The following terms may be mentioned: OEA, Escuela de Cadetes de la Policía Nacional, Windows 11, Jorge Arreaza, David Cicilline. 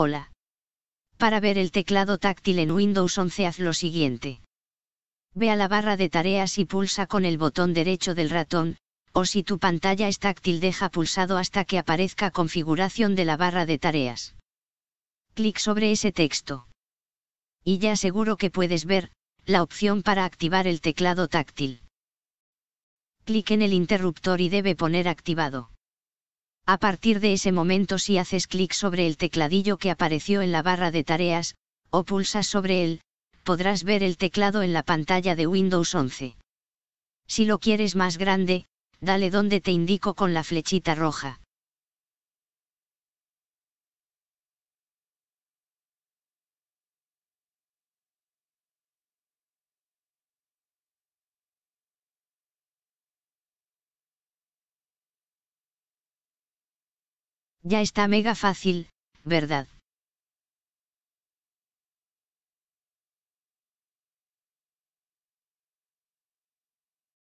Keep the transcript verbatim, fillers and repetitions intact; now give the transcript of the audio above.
Hola. Para ver el teclado táctil en Windows once haz lo siguiente. Ve a la barra de tareas y pulsa con el botón derecho del ratón, o si tu pantalla es táctil deja pulsado hasta que aparezca configuración de la barra de tareas. Clic sobre ese texto. Y ya seguro que puedes ver la opción para activar el teclado táctil. Clic en el interruptor y debe poner activado. A partir de ese momento si haces clic sobre el tecladillo que apareció en la barra de tareas, o pulsas sobre él, podrás ver el teclado en la pantalla de Windows once. Si lo quieres más grande, dale donde te indico con la flechita roja. Ya está mega fácil, ¿verdad?